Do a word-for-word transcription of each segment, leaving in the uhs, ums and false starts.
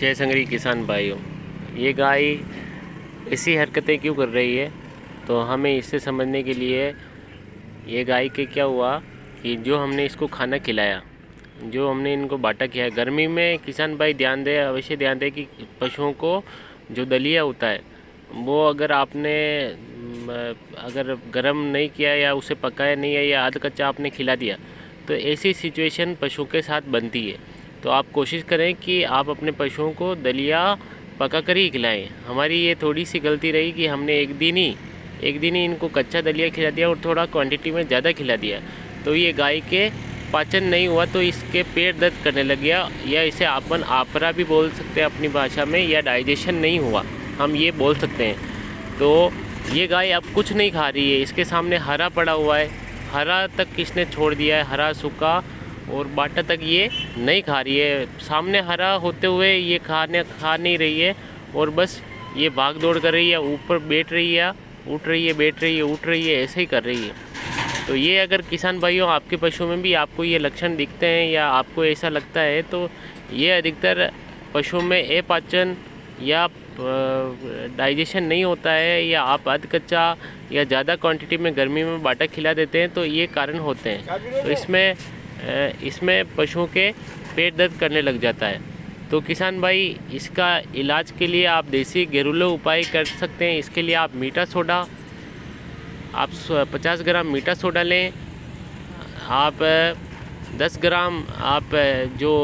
जय संगरी किसान भाइयों, ये गाय ऐसी हरकतें क्यों कर रही है तो हमें इससे समझने के लिए ये गाय के क्या हुआ कि जो हमने इसको खाना खिलाया, जो हमने इनको बाटा किया है। गर्मी में किसान भाई ध्यान दें, अवश्य ध्यान दें कि पशुओं को जो दलिया होता है वो अगर आपने अगर गर्म नहीं किया या उसे पकाया नहीं है या आधा कच्चा आपने खिला दिया तो ऐसी सिचुएशन पशुओं के साथ बनती है। तो आप कोशिश करें कि आप अपने पशुओं को दलिया पका कर ही खिलाएं। हमारी ये थोड़ी सी गलती रही कि हमने एक दिन ही एक दिन ही इनको कच्चा दलिया खिला दिया और थोड़ा क्वांटिटी में ज़्यादा खिला दिया, तो ये गाय के पाचन नहीं हुआ तो इसके पेट दर्द करने लग गया, या इसे आपन आपरा भी बोल सकते हैं अपनी भाषा में, या डाइजेशन नहीं हुआ हम ये बोल सकते हैं। तो ये गाय अब कुछ नहीं खा रही है, इसके सामने हरा पड़ा हुआ है, हरा तक इसने छोड़ दिया है, हरा सूखा और बाटा तक ये नहीं खा रही है। सामने हरा होते हुए ये खाने खा नहीं रही है और बस ये भाग दौड़ कर रही है, ऊपर बैठ रही है, उठ रही है, बैठ रही है, उठ रही है, ऐसे ही कर रही है। तो ये अगर किसान भाइयों आपके पशु में भी आपको ये लक्षण दिखते हैं या आपको ऐसा लगता है तो ये अधिकतर पशुओं में अपाचन या डाइजेशन नहीं होता है या आप आध कच्चा या ज़्यादा क्वांटिटी में गर्मी में बाटा खिला देते हैं तो ये कारण होते हैं। तो इसमें इसमें पशुओं के पेट दर्द करने लग जाता है। तो किसान भाई इसका इलाज के लिए आप देसी घरेलू उपाय कर सकते हैं। इसके लिए आप मीठा सोडा, आप पचास ग्राम मीठा सोडा लें, आप दस ग्राम आप जो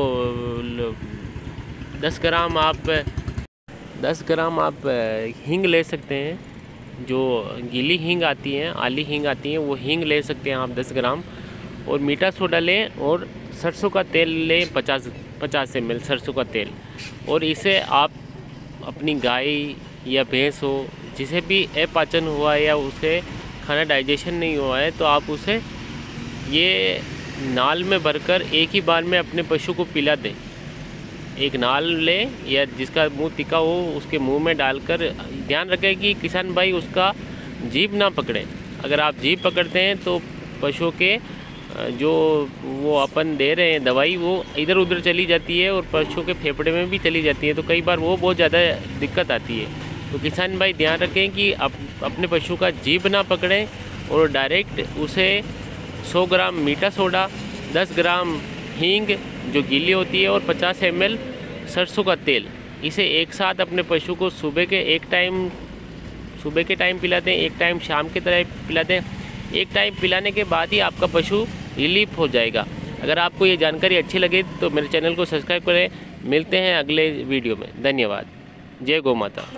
दस ग्राम आप दस ग्राम आप हींग ले सकते हैं, जो गीली हींग आती है, आली हींग आती है, वो हींग ले सकते हैं आप दस ग्राम, और मीठा सोडा लें और सरसों का तेल लें पचास पचास एम एल सरसों का तेल, और इसे आप अपनी गाय या भैंस हो जिसे भी अपाचन हुआ है या उसे खाना डाइजेशन नहीं हुआ है तो आप उसे ये नाल में भरकर एक ही बार में अपने पशु को पिला दें। एक नाल लें या जिसका मुंह तिका हो उसके मुंह में डालकर ध्यान रखें कि किसान भाई उसका जीभ ना पकड़ें। अगर आप जीभ पकड़ते हैं तो पशुओं के जो वो अपन दे रहे हैं दवाई वो इधर उधर चली जाती है और पशुओं के फेफड़े में भी चली जाती है, तो कई बार वो बहुत ज़्यादा दिक्कत आती है। तो किसान भाई ध्यान रखें कि आप अपने पशु का जीभ ना पकड़ें और डायरेक्ट उसे सौ ग्राम मीठा सोडा, दस ग्राम हींग जो गीली होती है और पचास एम एल सरसों का तेल, इसे एक साथ अपने पशु को सुबह के एक टाइम सुबह के टाइम पिला दें, एक टाइम शाम के तरह पिला दें। एक टाइम पिलाने के बाद ही आपका पशु रिलीफ हो जाएगा। अगर आपको ये जानकारी अच्छी लगे तो मेरे चैनल को सब्सक्राइब करें। मिलते हैं अगले वीडियो में। धन्यवाद। जय गौ माता।